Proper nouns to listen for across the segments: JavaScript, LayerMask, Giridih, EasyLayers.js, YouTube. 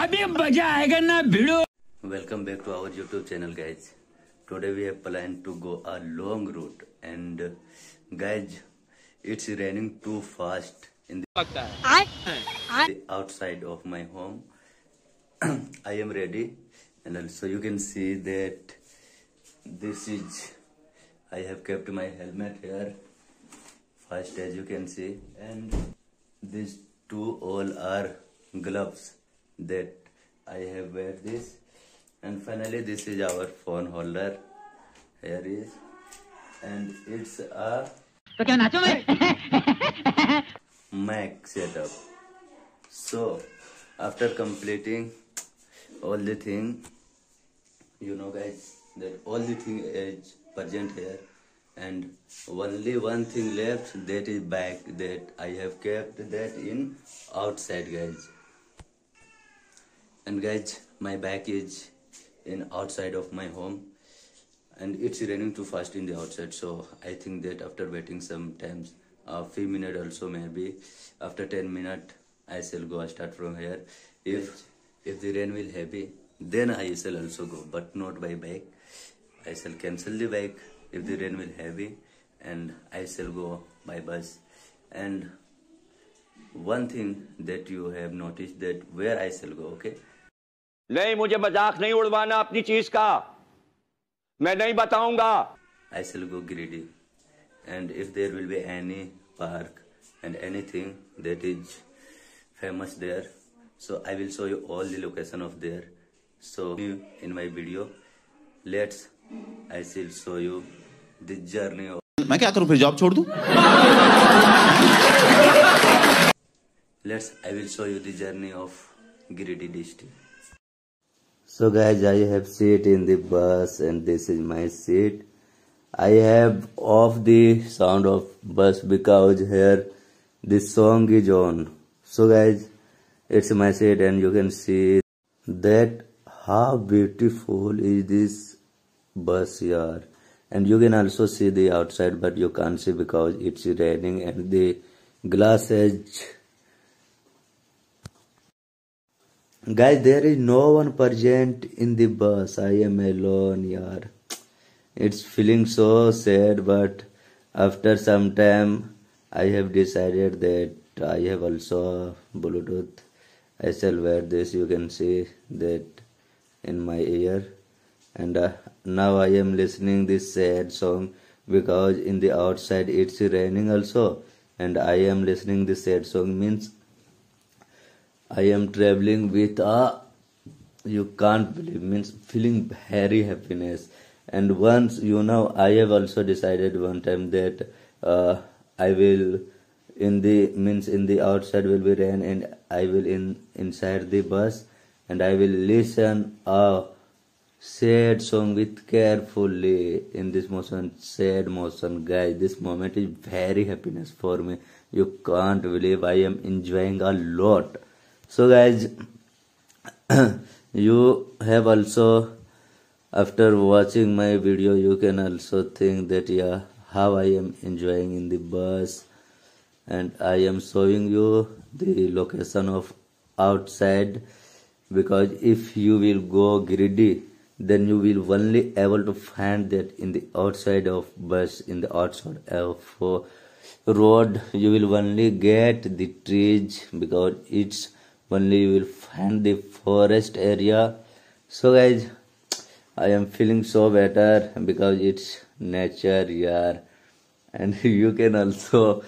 अभी मजा आएगा ना भिड़ो। Welcome back to our YouTube channel, guys. Today we have planned to go a long route and guys, it's raining too fast in the outside of my home. I am ready, and also you can see that this is. I have kept my helmet here. First, as you can see, and these two all are gloves that I have wear this. And finally, this is our phone holder. Here is, and it's a Mac setup. So after completing all the thing, you know, guys, that all the thing is present here, and only one thing left, that is bag, that I have kept that in outside, guys. And guys, my bag is in outside of my home, and it's raining too fast in the outside. So I think that after waiting some times, a few minutes also, maybe after 10 minutes, I shall go start from here. If the rain will heavy, then I shall also go, but not by bike. I shall cancel the bike if the rain will heavy, and I shall go by bus. And one thing that you have noticed, that where I shall go, okay? नहीं मुझे मजाक नहीं उड़वाना अपनी चीज का, मैं नहीं बताऊंगा. I shall go Giridih, and if there will be any park and anything that is famous there, so I will show you all the location of there. So in my video, let's I shall show you the journey of. मैं क्या करूं फिर job छोड़ दूं? Let's I will show you the journey of Giridih district. So guys, I have seat in the bus, and this is my seat. I have off the sound of bus because here the song is on. So guys, it's my seat, and you can see that how beautiful is this bus yard, and you can also see the outside, but you can't see because it's raining and the glass edge. Guys, there is no one present in the bus. I am alone, yaar. It's feeling so sad, but after some time, I have decided that I have also Bluetooth. I shall wear this. You can see that in my ear. And now I am listening this sad song because in the outside it's raining also, and I am listening this sad song means I am traveling with a, you can't believe, means feeling very happiness. And once, you know, I have also decided one time that I will in the, means in the outside will be rain, and I will inside the bus, and I will listen a sad song with carefully in this motion, sad motion. Guys, this moment is very happiness for me. You can't believe, I am enjoying a lot. So guys, you have also, after watching my video, you can also think that, yeah, how I am enjoying in the bus. And I am showing you the location of outside, because if you will go Giridih, then you will only able to find that in the outside of bus, in the outside of road, you will only get the trees, because it's only you will find the forest area. So guys, I am feeling so better because it's nature here, and you can also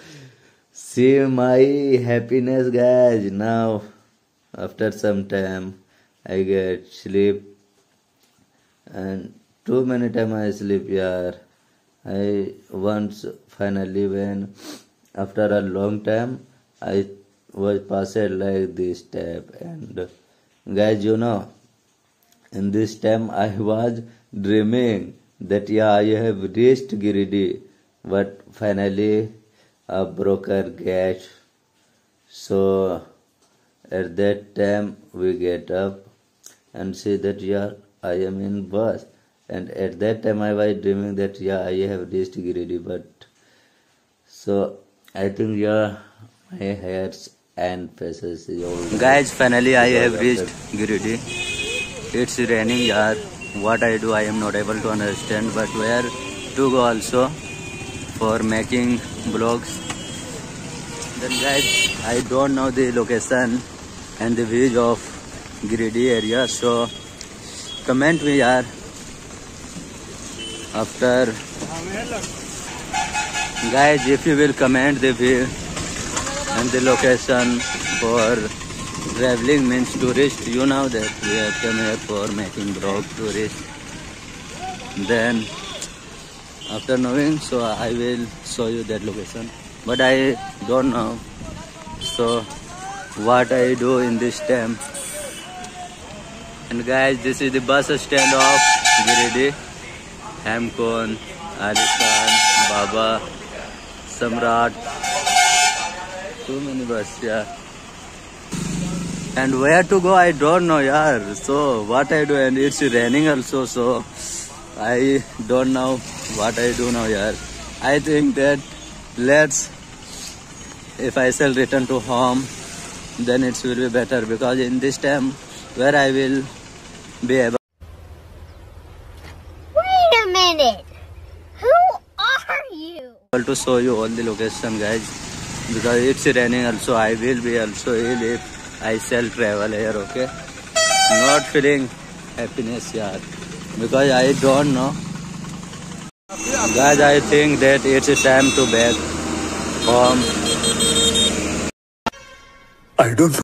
see my happiness, guys. Now after some time I get sleep, and too many time I sleep here. I once finally, when after a long time, I was passed like this step, and guys, you know, in this time I was dreaming that, yeah, I have reached Giridih, but finally a broker gate. So at that time we get up and say that, yeah, I am in bus, and at that time I was dreaming that, yeah, I have reached Giridih, but so I think, yeah, my hairs and faces is all. Guys, finally I have reached Giridih. It's raining, yaar. What I do, I am not able to understand. But where to go also for making vlogs? Then guys, I don't know the location and the views of Giridih area. So comment me, yaar. After guys, if you will comment the view and the location for traveling means tourist, you know that we have come here for making vlog tourist. Then after knowing, so I will show you that location, but I don't know. So what I do in this time? And guys, this is the bus stand of Giridih. Hamkon, Ali Khan, Baba, Samrat. Too many buses, yeah. And where to go, I don't know, yaar. So what I do, and it's raining also, so I don't know what I do now, yaar. I think that if I shall return to home, then it will be better, because in this time where I will be able. Wait a minute, who are you? I want to show you all the location, guys, because it's raining also. I will be also ill if I shall travel here, okay? Not feeling happiness, yaar, because I don't know. Guys, I think that it's time to back home. I don't